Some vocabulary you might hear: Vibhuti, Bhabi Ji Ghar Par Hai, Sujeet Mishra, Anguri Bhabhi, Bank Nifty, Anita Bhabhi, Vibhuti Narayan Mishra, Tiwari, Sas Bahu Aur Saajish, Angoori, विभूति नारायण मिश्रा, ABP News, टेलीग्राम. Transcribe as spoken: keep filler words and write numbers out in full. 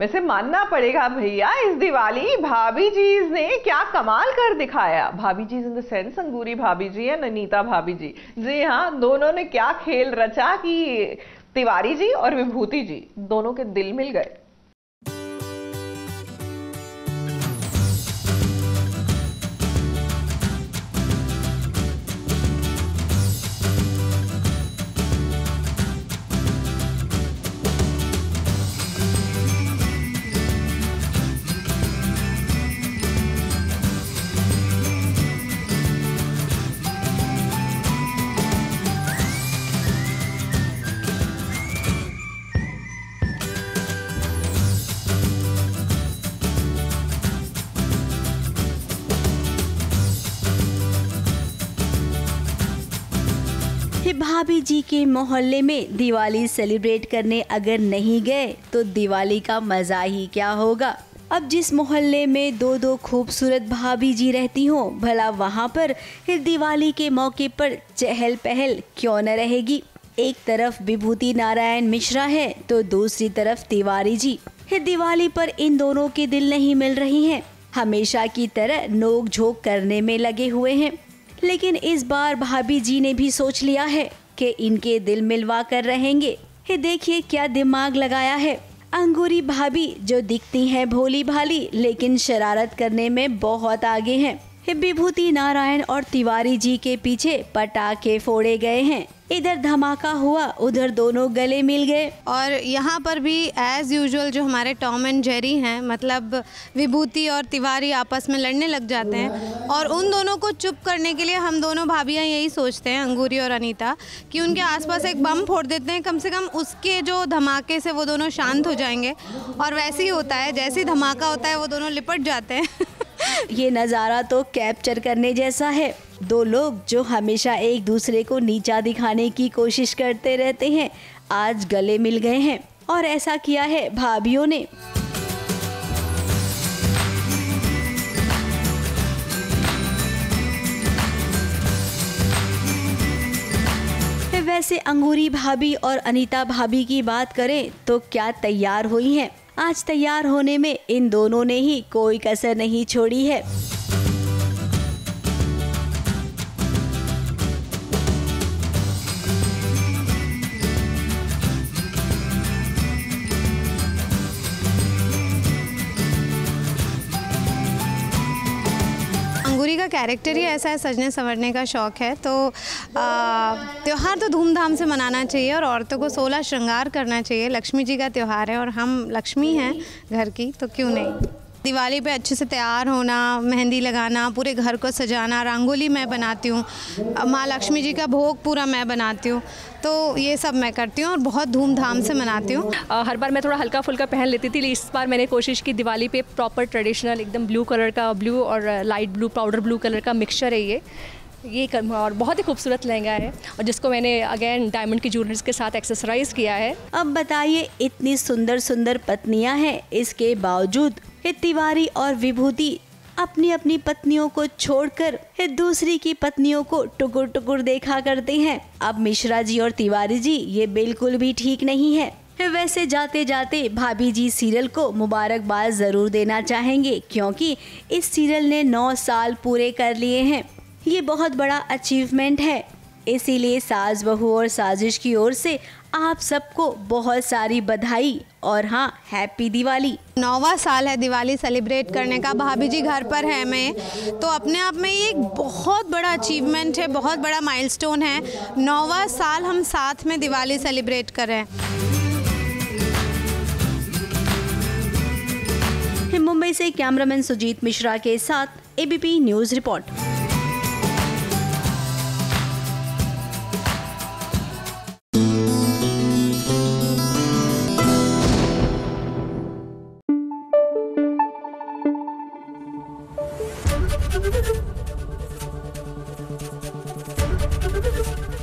वैसे मानना पड़ेगा भैया, इस दिवाली भाभी जी ने क्या कमाल कर दिखाया। भाभी जी इन द सेंस अंगूरी भाभी जी एंड अनीता भाभी जी, जी हाँ, दोनों ने क्या खेल रचा कि तिवारी जी और विभूति जी दोनों के दिल मिल गए। भाभी जी के मोहल्ले में दिवाली सेलिब्रेट करने अगर नहीं गए तो दिवाली का मजा ही क्या होगा। अब जिस मोहल्ले में दो दो खूबसूरत भाभी जी रहती हों, भला वहाँ पर दिवाली के मौके पर चहल पहल क्यों न रहेगी। एक तरफ विभूति नारायण मिश्रा है तो दूसरी तरफ तिवारी जी। दिवाली पर इन दोनों के दिल नहीं मिल रही हैं, हमेशा की तरह नोक झोंक करने में लगे हुए हैं। लेकिन इस बार भाभी जी ने भी सोच लिया है कि इनके दिल मिलवा कर रहेंगे। ये देखिए क्या दिमाग लगाया है। अंगूरी भाभी जो दिखती हैं भोली भाली लेकिन शरारत करने में बहुत आगे हैं। विभूति नारायण और तिवारी जी के पीछे पटाखे फोड़े गए हैं। इधर धमाका हुआ, उधर दोनों गले मिल गए। और यहाँ पर भी एज यूजुअल जो हमारे टॉम एंड जेरी हैं, मतलब विभूति और तिवारी आपस में लड़ने लग जाते हैं और उन दोनों को चुप करने के लिए हम दोनों भाभियाँ यही सोचते हैं, अंगूरी और अनीता, कि उनके आसपास एक बम फोड़ देते हैं, कम से कम उसके जो धमाके से वो दोनों शांत हो जाएंगे। और वैसे ही होता है, जैसे ही धमाका होता है वो दोनों लिपट जाते हैं। ये नज़ारा तो कैप्चर करने जैसा है। दो लोग जो हमेशा एक दूसरे को नीचा दिखाने की कोशिश करते रहते हैं, आज गले मिल गए हैं और ऐसा किया है भाभियों ने। वैसे अंगूरी भाभी और अनीता भाभी की बात करें तो क्या तैयार हुई हैं। आज तैयार होने में इन दोनों ने ही कोई कसर नहीं छोड़ी है। अंगूरी का कैरेक्टर ही ऐसा है, सजने संवरने का शौक़ है, तो त्यौहार तो धूमधाम से मनाना चाहिए और औरतों को सोलह श्रृंगार करना चाहिए। लक्ष्मी जी का त्यौहार है और हम लक्ष्मी हैं घर की, तो क्यों नहीं। दिवाली पे अच्छे से तैयार होना, मेहंदी लगाना, पूरे घर को सजाना, रंगोली मैं बनाती हूँ, माँ लक्ष्मी जी का भोग पूरा मैं बनाती हूँ, तो ये सब मैं करती हूँ और बहुत धूमधाम से मनाती हूँ। हर बार मैं थोड़ा हल्का फुल्का पहन लेती थी, इस बार मैंने कोशिश की दिवाली पे प्रॉपर ट्रेडिशनल, एकदम ब्लू कलर का, ब्लू और light blue, powder blue colour का मिक्सचर है ये ये कर, और बहुत ही खूबसूरत लहंगा है और जिसको मैंने अगेन डायमंड की ज्वेलरीज के साथ एक्सेसराइज किया है। अब बताइए, इतनी सुंदर सुंदर पत्नियां हैं, इसके बावजूद तिवारी और विभूति अपनी अपनी पत्नियों को छोड़कर दूसरी की पत्नियों को टुकुर टुकुर देखा करते हैं। अब मिश्रा जी और तिवारी जी ये बिल्कुल भी ठीक नहीं है। वैसे जाते जाते भाभी जी सीरियल को मुबारकबाद जरूर देना चाहेंगे क्योंकि इस सीरियल ने नौ साल पूरे कर लिए हैं। ये बहुत बड़ा अचीवमेंट है, इसीलिए सास बहू और साजिश की ओर से आप सबको बहुत सारी बधाई और हाँ, हैप्पी दिवाली। नौवां साल है दिवाली सेलिब्रेट करने का, भाभी जी घर पर है मैं, तो अपने आप में ये एक बहुत बड़ा अचीवमेंट है, बहुत बड़ा माइलस्टोन है। नौवां साल हम साथ में दिवाली सेलिब्रेट करें। मुंबई से कैमरामैन सुजीत मिश्रा के साथ एबीपी न्यूज़ रिपोर्ट।